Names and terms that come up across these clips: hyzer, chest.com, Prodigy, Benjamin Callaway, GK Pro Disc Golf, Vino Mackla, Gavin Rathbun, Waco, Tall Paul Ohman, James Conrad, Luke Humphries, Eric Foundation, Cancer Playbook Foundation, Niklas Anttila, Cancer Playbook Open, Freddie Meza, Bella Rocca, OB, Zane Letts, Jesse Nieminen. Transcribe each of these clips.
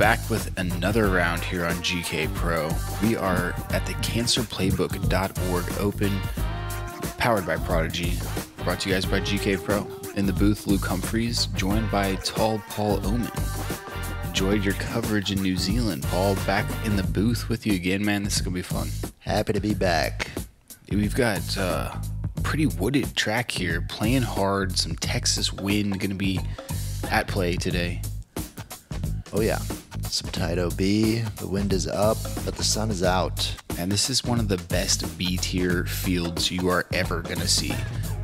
back with another round here on GK Pro. We are at the cancerplaybook.org Open, powered by Prodigy, brought to you guys by GK Pro. In the booth, Luke Humphries, joined by Tall Paul Ohman. Enjoyed your coverage in New Zealand. Paul, back in the booth with you again, man. This is going to be fun. Happy to be back. We've got a pretty wooded track here, playing hard, some Texas wind going to be at play today. Oh yeah, some tight OB, the wind is up, but the sun is out. And this is one of the best B-tier fields you are ever going to see.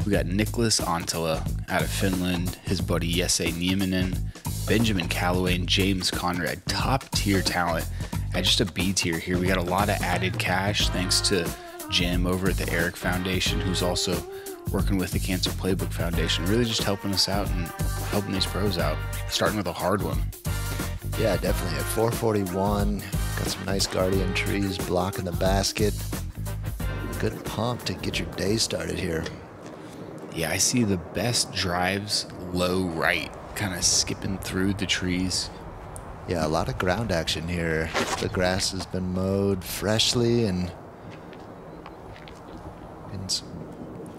We got Niklas Anttila out of Finland, his buddy Jesse Nieminen, Benjamin Callaway, and James Conrad. Top-tier talent at just a B-tier here. We got a lot of added cash thanks to Jim over at the Eric Foundation, who's also working with the Cancer Playbook Foundation, really just helping us out and helping these pros out, starting with a hard one. Yeah, definitely. At 441, got some nice guardian trees blocking the basket. Good pump to get your day started here. Yeah, I see the best drives low right, kind of skipping through the trees. Yeah, a lot of ground action here. The grass has been mowed freshly and some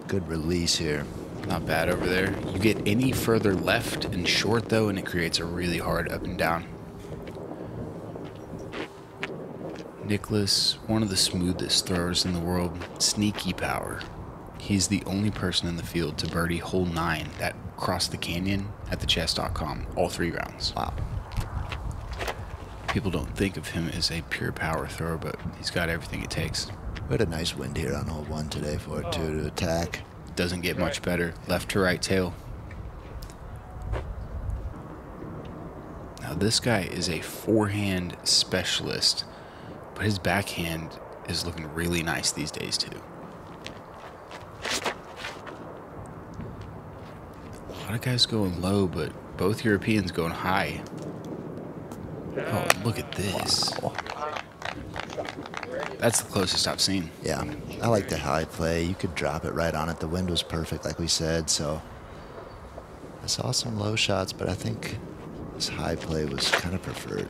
good release here. Not bad over there. You get any further left and short, though, and it creates a really hard up and down. Niklas, one of the smoothest throwers in the world, sneaky power. He's the only person in the field to birdie hole 9 that crossed the canyon at the chest.com all 3 rounds. Wow. People don't think of him as a pure power thrower, but he's got everything it takes. We had a nice wind here on hole 1 today for it, too, to attack. Doesn't get much better. Left to right tail. Now, this guy is a forehand specialist, but his backhand is looking really nice these days, too. A lot of guys going low, but both Europeans going high. Oh, look at this. Wow. That's the closest I've seen. Yeah, I like the high play. You could drop it right on it. The wind was perfect, like we said, so I saw some low shots, but I think this high play was kind of preferred.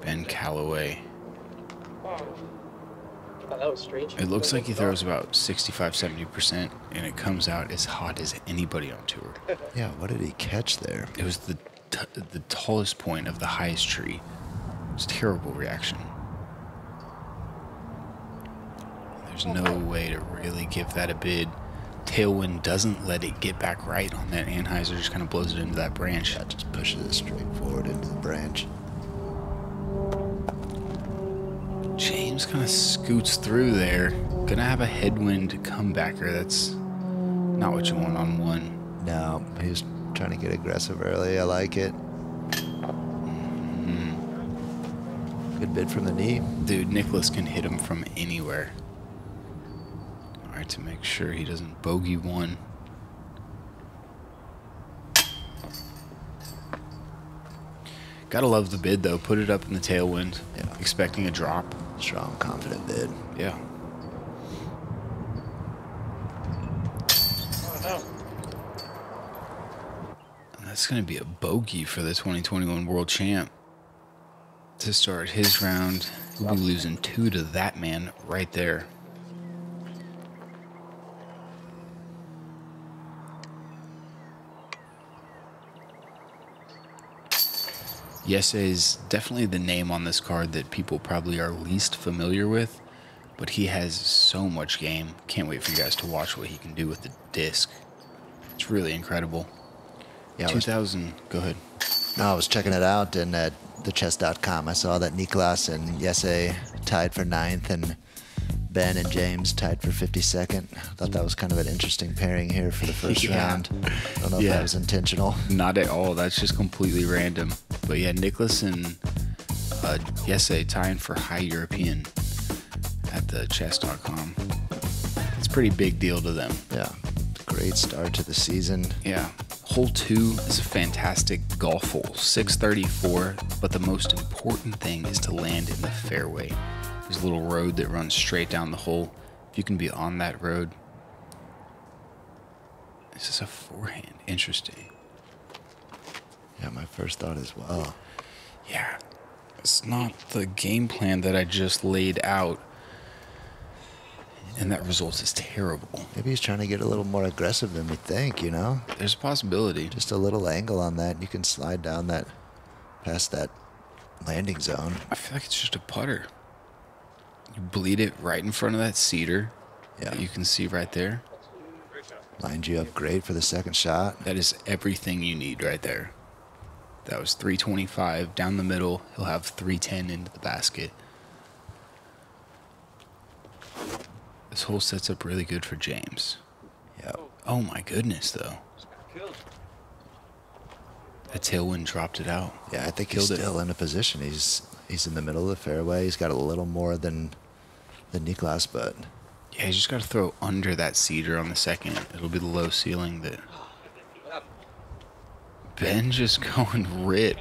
Ben Callaway. Oh, that was strange. It looks like he throws about 65, 70%, and it comes out as hot as anybody on tour. Yeah, what did he catch there? It was the tallest point of the highest tree. It was a terrible reaction. There's no way to really give that a bid. Tailwind doesn't let it get back right on that Anheuser, just kind of blows it into that branch. That just pushes it straight forward into the branch. James kind of scoots through there. Gonna have a headwind comebacker. That's not what you want on 1. No, he was trying to get aggressive early. I like it. Mm-hmm. Good bid from the knee. Dude, Niklas can hit him from anywhere. To make sure he doesn't bogey 1. Gotta love the bid, though. Put it up in the tailwind. Yeah. Expecting a drop. Strong, confident bid. Yeah. And that's going to be a bogey for the 2021 World Champ. To start his round, we'll be losing 2 to that man right there. Jesse is definitely the name on this card that people probably are least familiar with, but he has so much game. Can't wait for you guys to watch what he can do with the disc. It's really incredible. Yeah, 2000. Go ahead. No, I was checking it out, and at thechess.com, I saw that Niklas and Jesse tied for 9th, and Ben and James tied for 52nd. I thought that was kind of an interesting pairing here for the first round. I don't know if that was intentional. Not at all. That's just completely random. But yeah, Niklas and Jesse tying for high European at the chess.com. It's a pretty big deal to them. Yeah. Great start to the season. Yeah. Hole 2 is a fantastic golf hole, 634. But the most important thing is to land in the fairway. There's a little road that runs straight down the hole. If you can be on that road. This is a forehand. Interesting. Yeah, my first thought as well. Yeah, it's not the game plan that I just laid out. And that result is terrible. Maybe he's trying to get a little more aggressive than we think, you know? There's a possibility. Just a little angle on that. You can slide down that, past that landing zone. I feel like it's just a putter. You bleed it right in front of that cedar. Yeah. That you can see right there. Lined you up great for the second shot. That is everything you need right there. That was 325 down the middle. He'll have 310 into the basket. This hole sets up really good for James. Yeah. Oh my goodness, though. That tailwind dropped it out. Yeah, I think he's still in a position. He's in the middle of the fairway. He's got a little more than Niklas, but yeah, he's just got to throw under that cedar on the second. It'll be the low ceiling that Ben just going rip.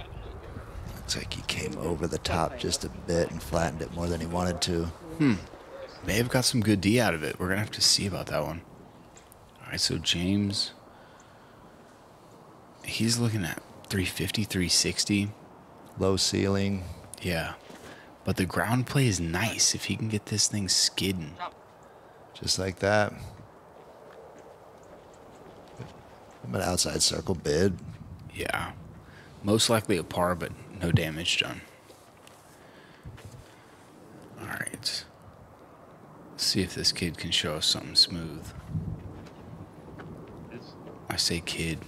Looks like he came over the top just a bit and flattened it more than he wanted to. Hmm. May have got some good D out of it. We're going to have to see about that one. All right, so James, he's looking at 350, 360. Low ceiling. Yeah, but the ground play is nice if he can get this thing skidding. Just like that. I'm an outside circle bid. Yeah, most likely a par, but no damage done. All right. See if this kid can show us something smooth. I say kid.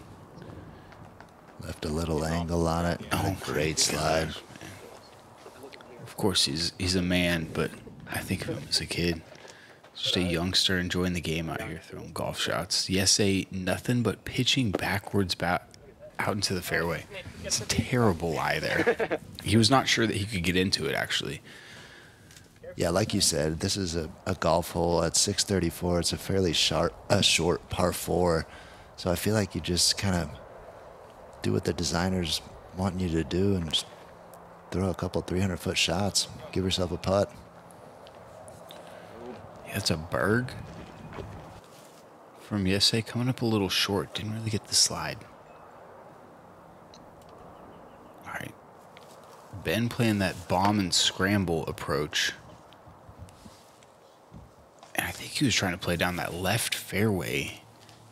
Left a little angle on it. Oh, great slide. Gosh, of course, he's a man, but I think of him as a kid. Just a youngster enjoying the game out here, throwing golf shots. Yes, nothing but pitching backwards out into the fairway. It's a terrible lie there. He was not sure that he could get into it, actually. Yeah, like you said, this is a golf hole at 634. It's a fairly short par 4. So I feel like you just kind of do what the designer's wanting you to do and just throw a couple 300-foot shots. Give yourself a putt. Yeah, it's a berg from Jesse coming up a little short. Didn't really get the slide. All right. Ben playing that bomb and scramble approach. And I think he was trying to play down that left fairway,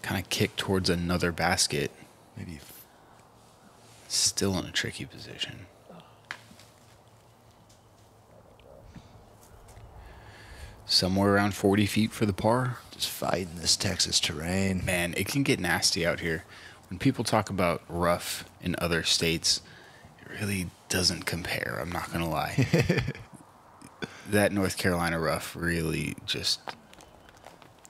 kind of kick towards another basket. Maybe still in a tricky position. Somewhere around 40 feet for the par. Just fighting this Texas terrain. Man, it can get nasty out here. When people talk about rough in other states, it really doesn't compare, I'm not going to lie. That North Carolina rough really just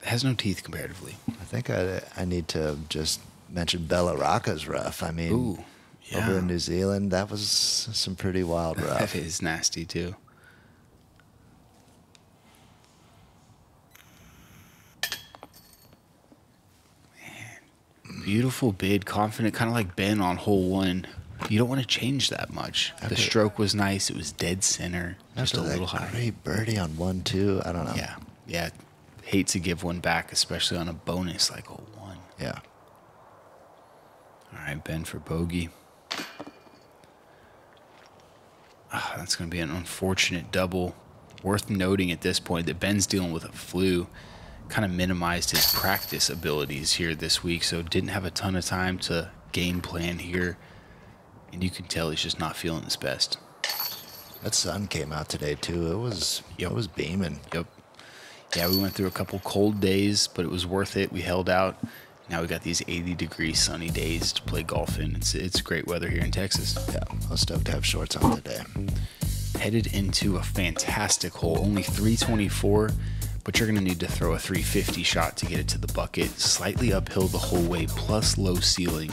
has no teeth comparatively. I think I need to just mention Bella Rocca's rough. I mean, ooh, yeah. Over in New Zealand, that was some pretty wild rough. That is nasty, too. Man, beautiful bid, confident, kind of like Ben on hole 1. You don't want to change that much. The stroke was nice. It was dead center. Just a little high. Great birdie on 1, 2. I don't know. Yeah. Yeah. Hate to give one back, especially on a bonus like a 1. Yeah. All right, Ben for bogey. Oh, that's going to be an unfortunate double. Worth noting at this point that Ben's dealing with a flu. Kind of minimized his practice abilities here this week, so didn't have a ton of time to game plan here. And you can tell he's just not feeling his best. That sun came out today, too. It was beaming. Yep. Yeah, we went through a couple cold days, but it was worth it. We held out. Now we got these 80-degree sunny days to play golf in. It's great weather here in Texas. Yeah, I was stoked to have shorts on today. Headed into a fantastic hole, only 324, but you're going to need to throw a 350 shot to get it to the bucket. Slightly uphill the whole way, plus low ceiling.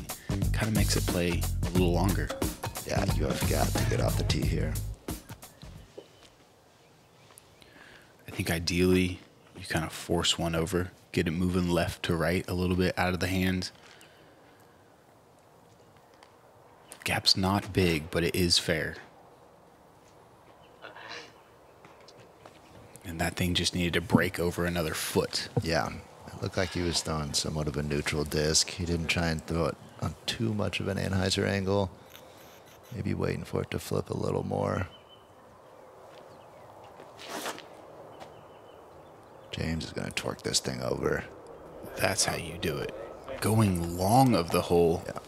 Kind of makes it play a little longer. Yeah, you have got to get off the tee here. I think ideally you kind of force one over, get it moving left to right a little bit out of the hand. Gap's not big, but it is fair. And that thing just needed to break over another foot. Yeah. It looked like he was throwing somewhat of a neutral disc. He didn't try and throw it on too much of an Anheuser angle. Maybe waiting for it to flip a little more. James is going to torque this thing over. That's how you do it. Going long of the hole. Yeah.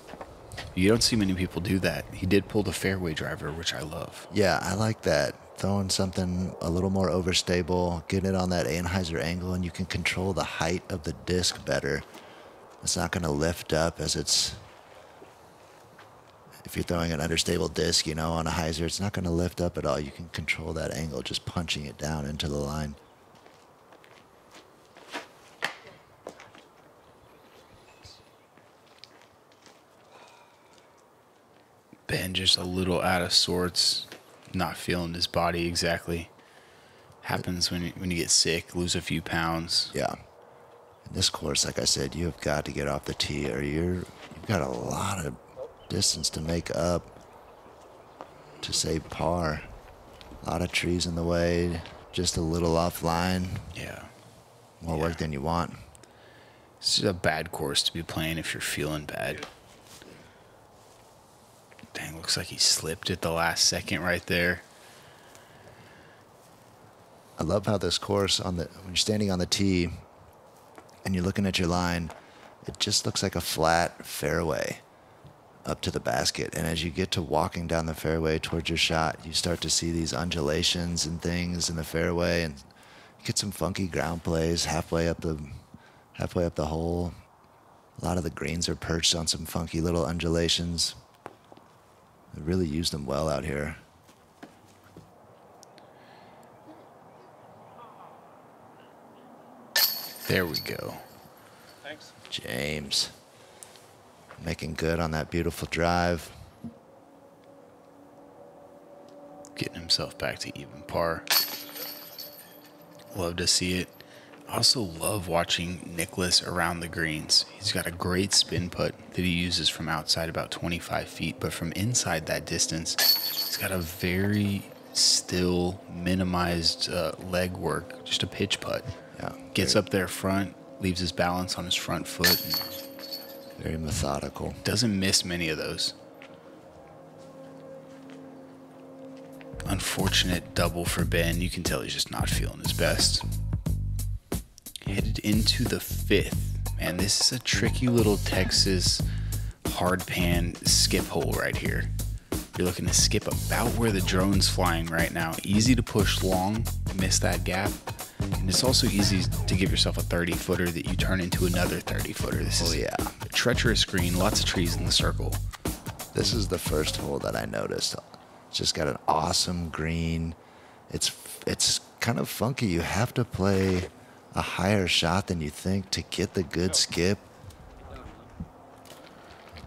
You don't see many people do that. He did pull the fairway driver, which I love. Yeah, I like that. Throwing something a little more overstable, getting it on that Anheuser angle, and you can control the height of the disc better. It's not going to lift up as it's... If you're throwing an understable disc, you know, on a hyzer, it's not going to lift up at all. You can control that angle, just punching it down into the line. Ben just a little out of sorts, not feeling his body exactly. Happens when you get sick, lose a few pounds. Yeah. In this course, like I said, you've got to get off the tee or you've got a lot of distance to make up to save par. A lot of trees in the way, just a little offline. Yeah. More work than you want. This is a bad course to be playing if you're feeling bad. Dang, looks like he slipped at the last second right there. I love how this course, when you're standing on the tee and you're looking at your line, it just looks like a flat fairway up to the basket. And as you get to walking down the fairway towards your shot, you start to see these undulations and things in the fairway and you get some funky ground plays halfway up the hole. A lot of the greens are perched on some funky little undulations. They really used them well out here. There we go. Thanks. James making good on that beautiful drive. Getting himself back to even par. Love to see it. Also love watching Niklas around the greens. He's got a great spin putt that he uses from outside about 25 feet, but from inside that distance, he's got a very still, minimized leg work, just a pitch putt. Yeah, gets up there front, leaves his balance on his front foot. And very methodical. Doesn't miss many of those. Unfortunate double for Ben. You can tell he's just not feeling his best. Headed into the fifth. Man, this is a tricky little Texas hard pan skip hole right here. You're looking to skip about where the drone's flying right now. Easy to push long, miss that gap. And it's also easy to give yourself a 30-footer that you turn into another 30-footer. This is a treacherous green, lots of trees in the circle. This is the first hole that I noticed. It's just got an awesome green. It's kind of funky. You have to play a higher shot than you think to get the good skip.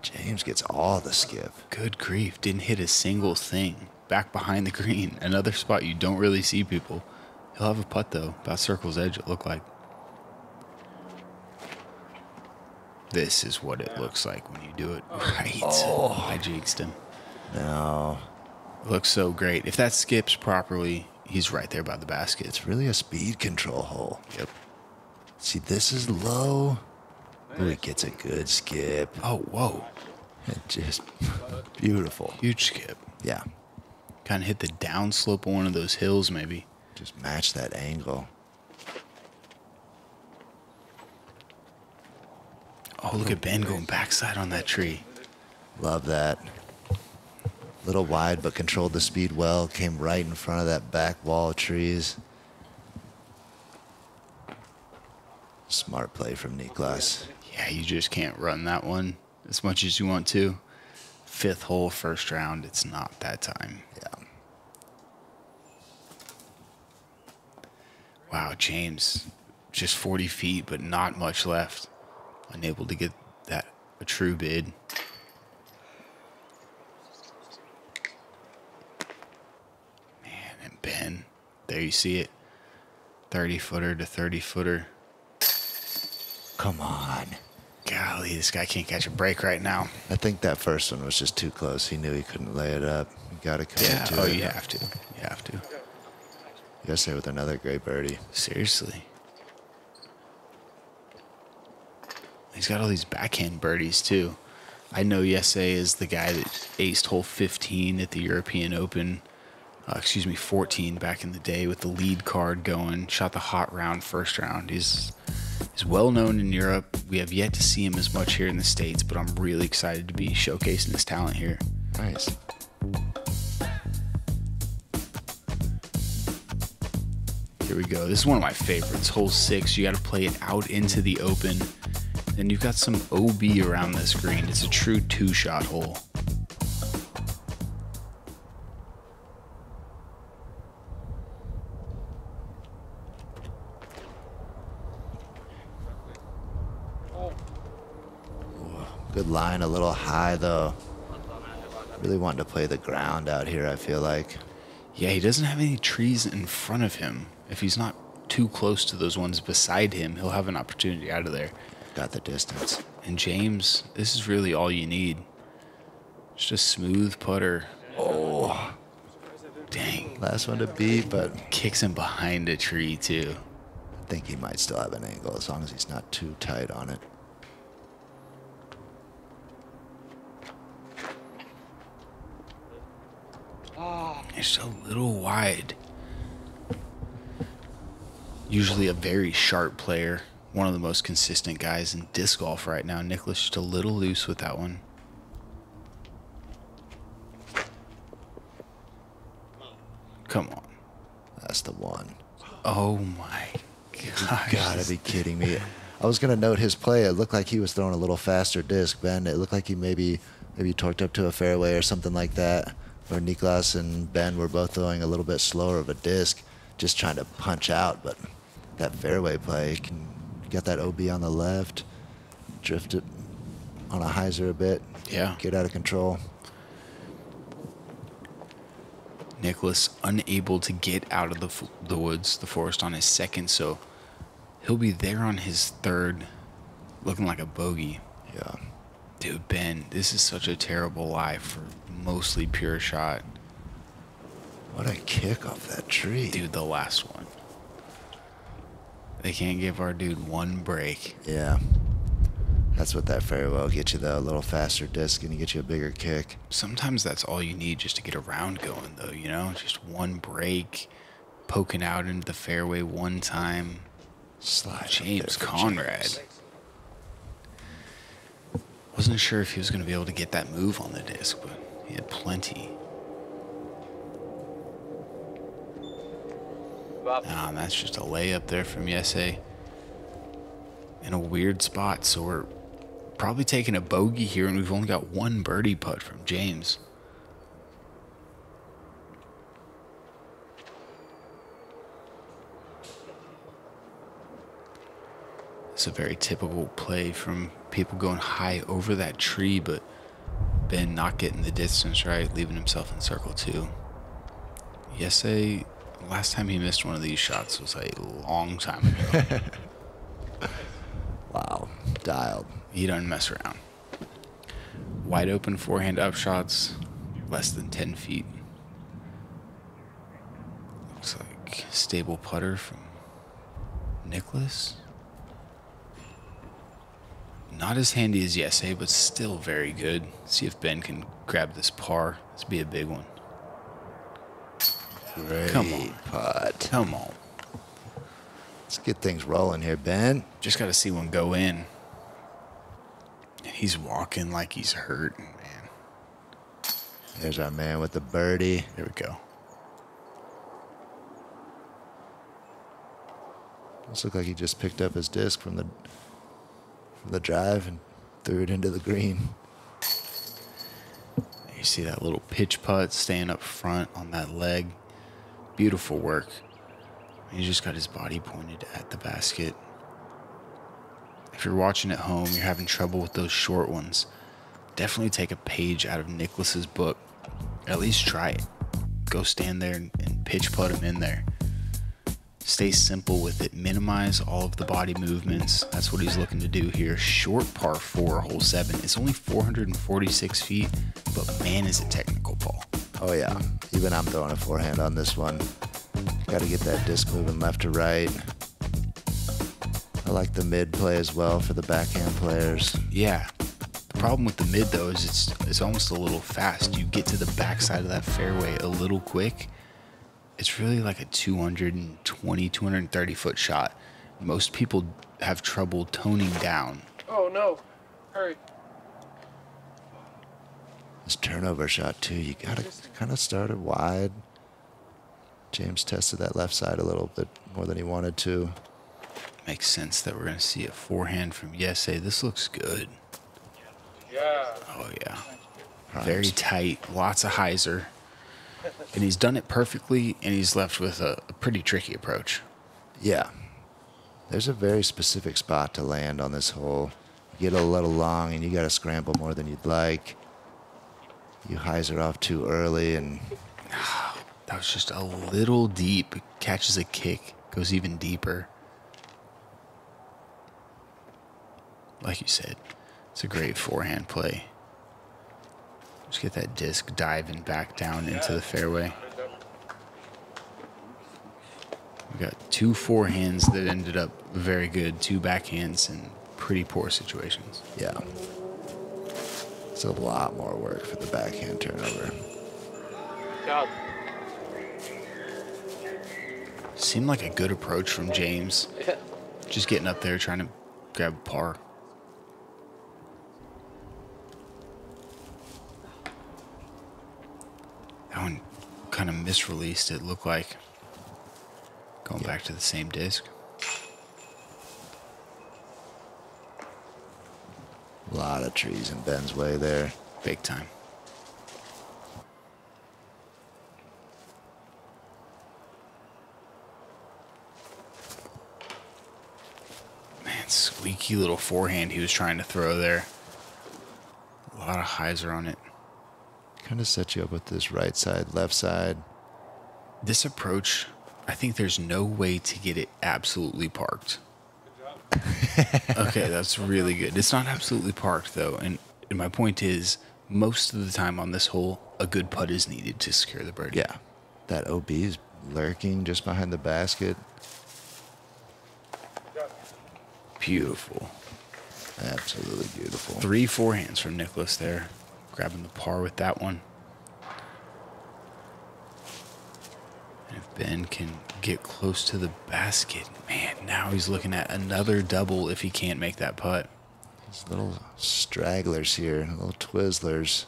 James gets all the skip. Good grief, didn't hit a single thing. Back behind the green, another spot you don't really see people. He'll have a putt though, about circle's edge it looked like. This is what it looks like when you do it right. Oh, I jinxed him. No. It looks so great. If that skips properly, he's right there by the basket. It's really a speed control hole. Yep. See, this is low. Ooh, it gets a good skip. Oh, whoa. Just beautiful. Huge skip. Yeah. Kind of hit the down slope of one of those hills, maybe. Just match that angle. Oh, look at Ben going backside on that tree. Love that. Little wide, but controlled the speed well. Came right in front of that back wall of trees. Smart play from Niklas. Yeah, you just can't run that one as much as you want to. Fifth hole, first round. It's not that time. Yeah. Wow, James, just 40 feet, but not much left. Unable to get that a true bid. Ben, there you see it, 30-footer to 30-footer. Come on. Golly, this guy can't catch a break right now. I think that first one was just too close. He knew he couldn't lay it up. You got to commit to it. Oh, you have to. You have to. Yesterday with another great birdie. Seriously. He's got all these backhand birdies, too. I know Jesse is the guy that aced hole 15 at the European Open, excuse me, 14 back in the day with the lead card going, shot the hot round first round. He's well known in Europe. We have yet to see him as much here in the States, but I'm really excited to be showcasing his talent here. Nice. Here we go. This is one of my favorites. Hole 6, you got to play it out into the open. And you've got some OB around this green. It's a true two-shot hole. Ooh, good line, a little high though. Really wanting to play the ground out here, I feel like. Yeah, he doesn't have any trees in front of him. If he's not too close to those ones beside him, he'll have an opportunity out of there. Got the distance. And James, this is really all you need. It's just smooth putter. Oh, dang. Last one to beat, but kicks him behind a tree too. I think he might still have an angle as long as he's not too tight on it. Oh, it's a little wide. Usually a very sharp player. One of the most consistent guys in disc golf right now. Niklas just a little loose with that one. Come on. That's the one. Oh my gosh. You gotta be kidding me. I was gonna note his play. It looked like he was throwing a little faster disc, Ben. It looked like he maybe torqued up to a fairway or something like that. Or Niklas and Ben were both throwing a little bit slower of a disc, just trying to punch out, but that fairway play can. Got that OB on the left, drift it on a hyzer a bit, yeah, get out of control. Niklas unable to get out of the woods, the forest on his second, so he'll be there on his third, looking like a bogey. Yeah. Dude, Ben, this is such a terrible lie for mostly pure shot. What a kick off that tree. Dude, the last one. They can't give our dude one break. Yeah. That's what that fairway will get you, though. A little faster disc and get you a bigger kick. Sometimes that's all you need just to get a round going, though, you know? Just one break, poking out into the fairway one time. Slide. James Conrad. Wasn't sure if he was going to be able to get that move on the disc, but he had plenty. That's just a layup there from Jesse in a weird spot. So we're probably taking a bogey here, and we've only got one birdie putt from James. It's a very typical play from people going high over that tree, but Ben not getting the distance right, leaving himself in circle two. Jesse... Last time he missed one of these shots was a long time ago. Wow. Dialed. He doesn't mess around. Wide open forehand upshots, less than 10 feet. Looks like stable putter from Niklas. Not as handy as Jesse, but still very good. See if Ben can grab this par. This would be a big one. Great come on. Putt. Come on. Let's get things rolling here, Ben. Just got to see one go in. He's walking like he's hurting, man. There's our man with the birdie. There we go. Looks like he just picked up his disc from the drive and threw it into the green. You see that little pitch putt staying up front on that leg. Beautiful work. He just got his body pointed at the basket. If you're watching at home, you're having trouble with those short ones, definitely take a page out of Niklas's book. At least try it. Go stand there and pitch putt him in there. Stay simple with it. Minimize all of the body movements. That's what he's looking to do here. Short par 4, hole 7. It's only 446 feet, but man, is it technical, Paul. Oh, yeah. Even I'm throwing a forehand on this one. Got to get that disc moving left to right. I like the mid play as well for the backhand players. Yeah. problem with the mid though is it's almost a little fast. You get to the backside of that fairway a little quick. It's really like a 220, 230 foot shot. Most people have trouble toning down. Oh no, hurry. This turnover shot too, you gotta kind of start it wide. James tested that left side a little bit more than he wanted to. Makes sense that we're gonna see a forehand from Jesse. This looks good. Yeah. Oh yeah. Very tight, lots of hyzer. And he's done it perfectly, and he's left with a pretty tricky approach. Yeah. There's a very specific spot to land on this hole. You get a little long, and you gotta scramble more than you'd like. You hyzer off too early, and that was just a little deep. Catches a kick, goes even deeper. Like you said, it's a great forehand play. Just get that disc diving back down into the fairway. We got two forehands that ended up very good, two backhands in pretty poor situations. Yeah. It's a lot more work for the backhand turnover. God. Seemed like a good approach from James. Yeah. Just getting up there, trying to grab par. That one kind of misreleased, it looked like. Going back to the same disc. A lot of trees in Ben's way there. Big time. Man, squeaky little forehand he was trying to throw there. A lot of hyzer on it. Kind of set you up with this right side, left side. This approach, I think there's no way to get it absolutely parked. Good job. Okay, that's really good. It's not absolutely parked, though. And my point is, most of the time on this hole, a good putt is needed to secure the birdie. Yeah. That OB is lurking just behind the basket. Beautiful. Absolutely beautiful. Three forehands from Niklas there. Grabbing the par with that one. And if Ben can get close to the basket, man, now he's looking at another double if he can't make that putt. These little stragglers here, little twizzlers.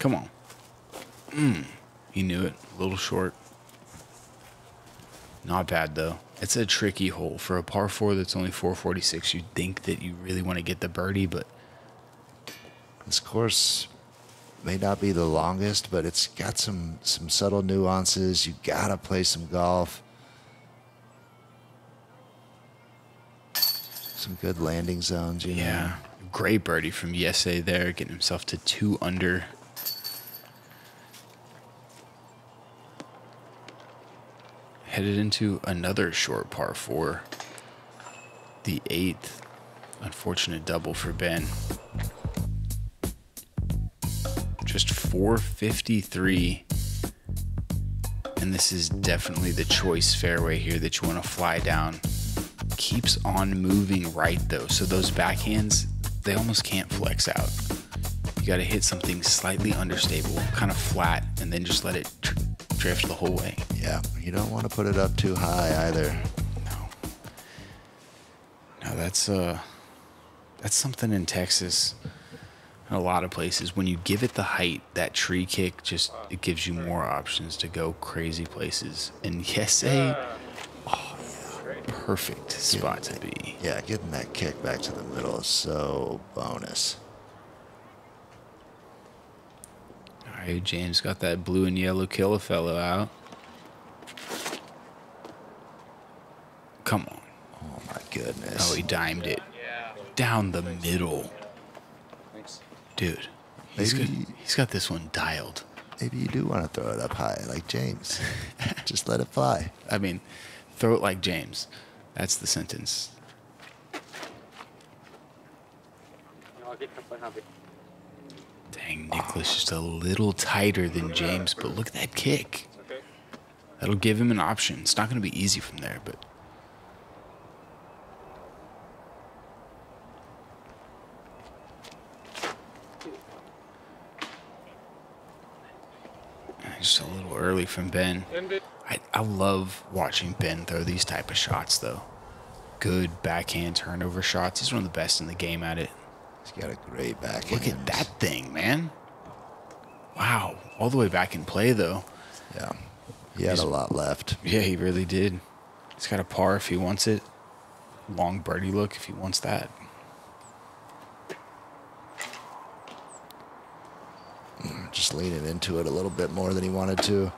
Come on. He knew it. A little short. Not bad, though. It's a tricky hole. For a par 4 that's only 446, you'd think that you really want to get the birdie, but this course may not be the longest, but it's got some subtle nuances. You gotta play some golf. Some good landing zones, you know. Yeah, great birdie from Jesse there, getting himself to 2 under. Headed into another short par 4, the 8th. Unfortunate double for Ben. Just 453, and this is definitely the choice fairway here that you want to fly down. Keeps on moving right though, so those backhands, they almost can't flex out. You got to hit something slightly understable, kind of flat, and then just let it drift the whole way. Yeah, you don't want to put it up too high either. No, that's something in Texas. A lot of places, when you give it the height, that tree kick just, it gives you more options to go crazy places. And Jesse, perfect spot to be. Yeah, getting that kick back to the middle is so bonus. All right, James got that blue and yellow killer fellow out. Come on. Oh, my goodness. Oh, he dimed it. Yeah. Down the middle. Dude, he's got this one dialed. Maybe you do want to throw it up high like James. Just let it fly. I mean, throw it like James. That's the sentence. Dang, Niklas just a little tighter than James, but look at that kick. That'll give him an option. It's not going to be easy from there, but just a little early from Ben. I love watching Ben throw these type of shots, though. Good backhand turnover shots. He's one of the best in the game at it. He's got a great backhand. Look at that thing, man. Wow. All the way back in play, though. Yeah. He had a lot left. Yeah, he really did. He's got a par if he wants it. Long birdie look if he wants that. Just leaning into it a little bit more than he wanted to.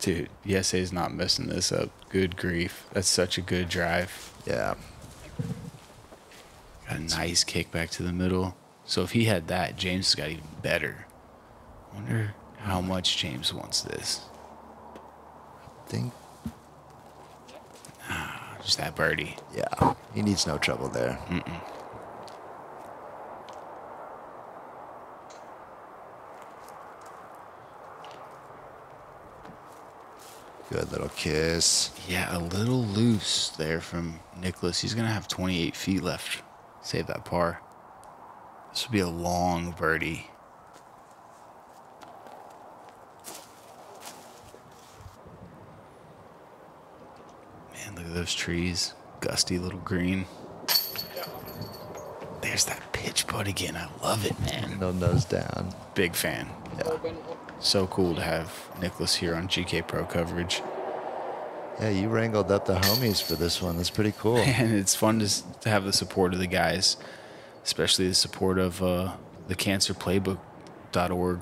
Dude, Yese's not messing this up. Good grief. That's such a good drive. Yeah. Got a nice kick back to the middle. So if he had that, James got even better. I wonder how much James wants this. I think. Just that birdie. Yeah. He needs no trouble there. Mm-mm. Good little kiss. Yeah, a little loose there from Niklas. He's going to have 28 feet left. Save that par. This would be a long birdie. Man, look at those trees. Gusty little green. There's that pitch putt again. I love it, man. No nose down. Big fan. Yeah. So cool to have Niklas here on GK Pro coverage. Yeah, you wrangled up the homies for this one. That's pretty cool. And it's fun to have the support of the guys, especially the support of the cancerplaybook.org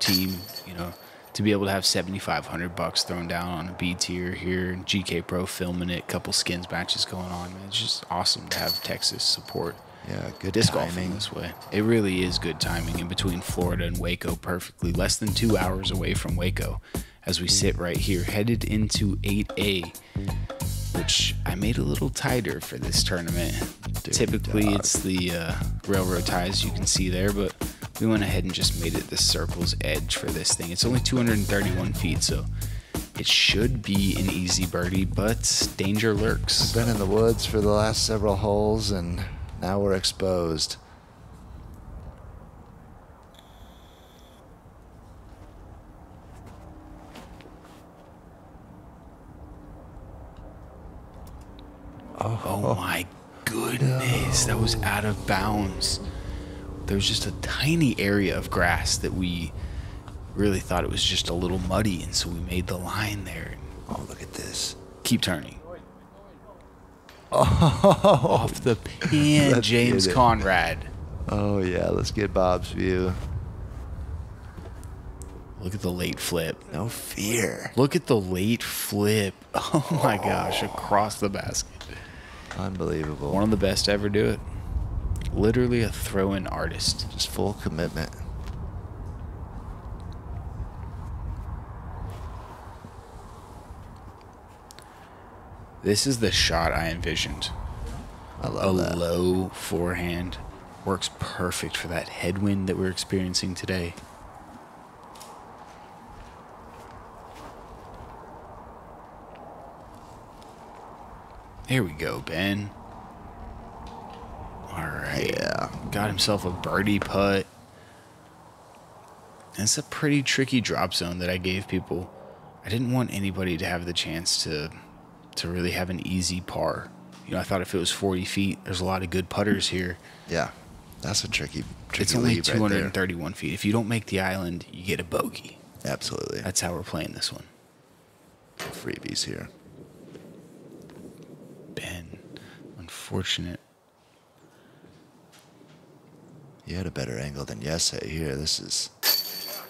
team, you know, to be able to have $7,500 thrown down on a B tier here, and GK Pro filming it, couple skins matches going on. Man, it's just awesome to have Texas support. Yeah, good disc golfing this way. It really is good timing in between Florida and Waco perfectly. Less than 2 hours away from Waco as we sit right here, headed into 8A, which I made a little tighter for this tournament. Dude, typically, it's the railroad ties you can see there, but we went ahead and just made it the circle's edge for this thing. It's only 231 feet, so it should be an easy birdie, but danger lurks. I've been in the woods for the last several holes, and now we're exposed. Oh, oh my goodness, no. That was out of bounds. There was just a tiny area of grass that we really thought it was just a little muddy, and so we made the line there. Oh, look at this. Keep turning. Oh, off the pin, James Conrad. Oh, yeah, let's get Bob's view. Look at the late flip. No fear. Look at the late flip. Oh, my gosh, across the basket. Unbelievable. One of the best to ever do it. Literally a throw-in artist. Just full commitment. This is the shot I envisioned. I love that. A low forehand works perfect for that headwind that we're experiencing today. There we go, Ben. All right. Yeah. Got himself a birdie putt. That's a pretty tricky drop zone that I gave people. I didn't want anybody to have the chance to really have an easy par. You know, I thought if it was 40 feet, there's a lot of good putters here. Yeah, that's a tricky It's only 231 right feet. If you don't make the island, you get a bogey. Absolutely. That's how we're playing this one. Freebies here. Ben, unfortunate. You had a better angle than Jesse here. This is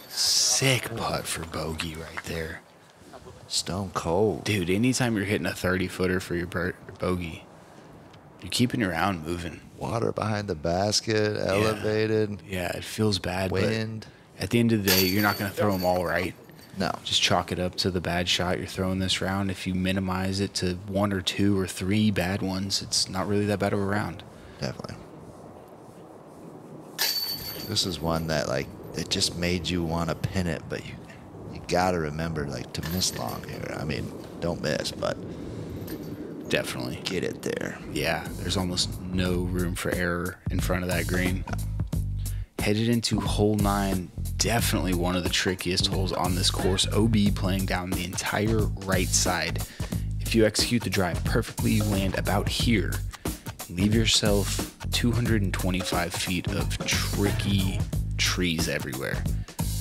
sick putt for bogey right there. Stone cold. Dude, anytime you're hitting a 30-footer for your bogey, you're keeping your round moving. Water behind the basket, elevated. Yeah, it feels bad. Wind. But at the end of the day, you're not going to throw them all right. No. Just chalk it up to the bad shot you're throwing this round. If you minimize it to one or two or three bad ones, it's not really that bad of a round. Definitely. This is one that, like, it just made you want to pin it, but you gotta remember, like, to miss long here. I mean, don't miss, but Definitely. Get it there. Yeah, there's almost no room for error in front of that green. Headed into hole 9, definitely one of the trickiest holes on this course. OB playing down the entire right side. If you execute the drive perfectly, you land about here. Leave yourself 225 feet of tricky trees everywhere.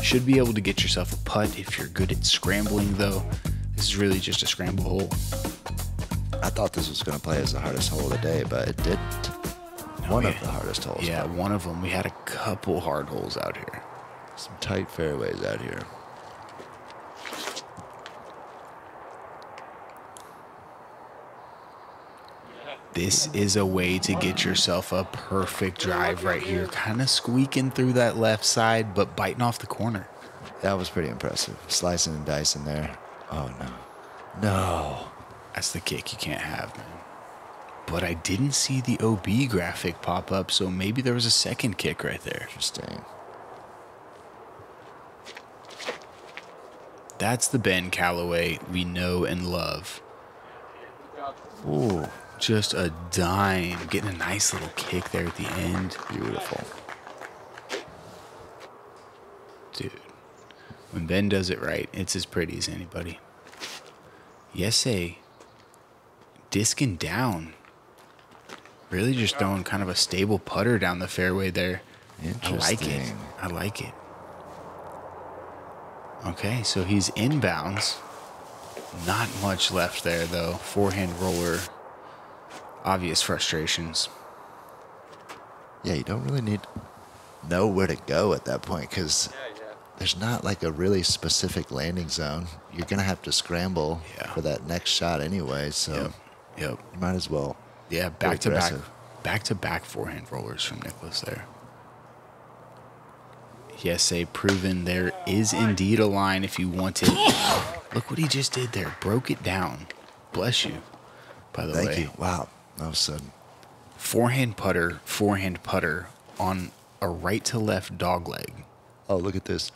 Should be able to get yourself a putt if you're good at scrambling, though. This is really just a scramble hole. I thought this was going to play as the hardest hole of the day, but it didn't. One of the hardest holes. Yeah, one of them. We had a couple hard holes out here. Some tight fairways out here. This is a way to get yourself a perfect drive right here. Kind of squeaking through that left side, but biting off the corner. That was pretty impressive. Slicing and dicing there. Oh, no. No. That's the kick you can't have, man. But I didn't see the OB graphic pop up, so maybe there was a second kick right there. Interesting. That's the Ben Callaway we know and love. Ooh, just a dime. Getting a nice little kick there at the end. Beautiful. Dude, when Ben does it right, it's as pretty as anybody. Yes, a disking down. Really just throwing kind of a stable putter down the fairway there. Interesting. I like it. I like it. Okay, so he's inbounds. Not much left there, though. Forehand roller. Obvious frustrations. Yeah, you don't really need to know where to go at that point because there's not like a really specific landing zone. You're going to have to scramble for that next shot anyway, so you might as well. Yeah, back-to-back forehand rollers from Niklas there. Yes, a proven there is indeed a line if you want it. Look what he just did there. Broke it down. Bless you, by the way. Thank you. Wow. All of a sudden. Forehand putter on a right-to-left dog leg. Oh, look at this.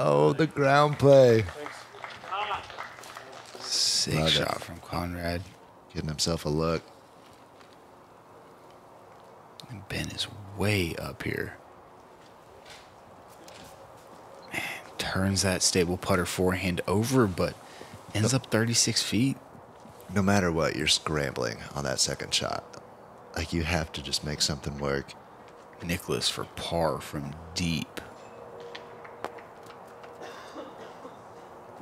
Oh, the ground play. Sick shot from Conrad. Getting himself a look. And Ben is way up here. Turns that stable putter forehand over, but ends up 36 feet. No matter what, you're scrambling on that second shot. Like, you have to just make something work. Niklas for par from deep.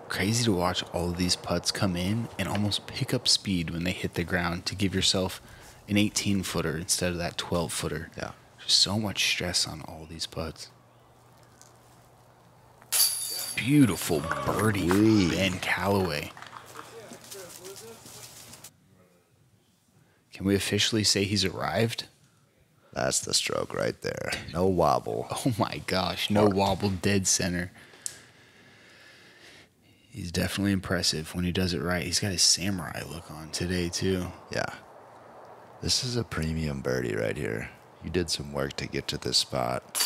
Crazy to watch all of these putts come in and almost pick up speed when they hit the ground to give yourself an 18-footer instead of that 12-footer. Yeah. Just so much stress on all these putts. Beautiful birdie from Ben Callaway. Can we officially say he's arrived? That's the stroke right there. No wobble. Oh, my gosh. No wobble, dead center. He's definitely impressive when he does it right. He's got his samurai look on today, too. Yeah. This is a premium birdie right here. You did some work to get to this spot.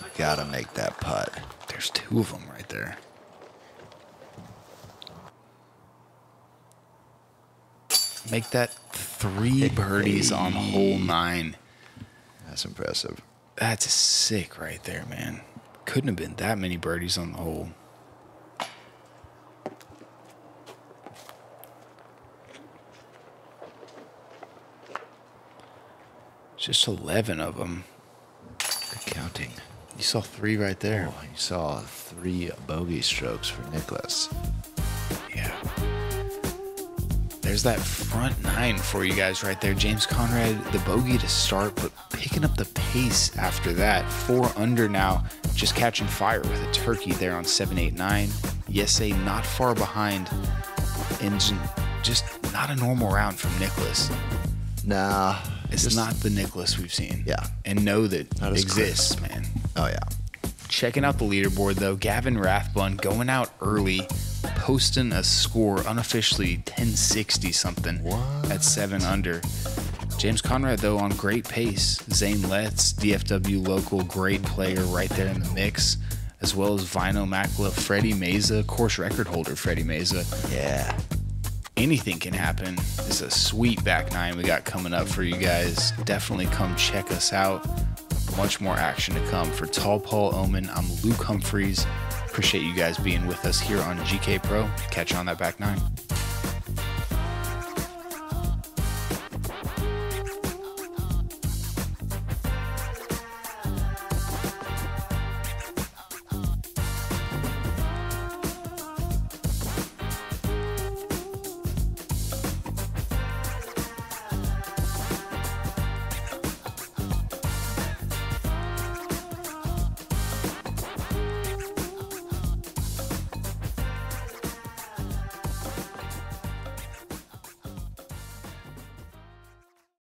You gotta make that putt. There's two of them right there. Make that 3 birdies on hole 9. That's impressive. That's sick right there, man. Couldn't have been that many birdies on the hole. Just 11 of them. Counting. You saw 3 right there. Oh, you saw 3 bogey strokes for Niklas. Yeah. There's that front 9 for you guys right there. James Conrad, the bogey to start, but picking up the pace after that. 4 under now, just catching fire with a turkey there on 7, 8, 9. Yes, a not far behind. And just not a normal round from Niklas. Nah. It's not the Niklas we've seen. Yeah. And know that exists, man. Oh, yeah. Checking out the leaderboard, though. Gavin Rathbun going out early, posting a score unofficially 1060-something at 7 under. James Conrad, though, on great pace. Zane Letts, DFW local, great player right there in the mix, as well as Vino Mackla, Freddie Meza, course record holder Freddie Meza. Yeah. anything can happen. It's a sweet back nine we got coming up for you guys. Definitely come check us out. Much more action to come. For Tall Paul Ohman, I'm Luke Humphries. Appreciate you guys being with us here on GK Pro. Catch you on that back nine.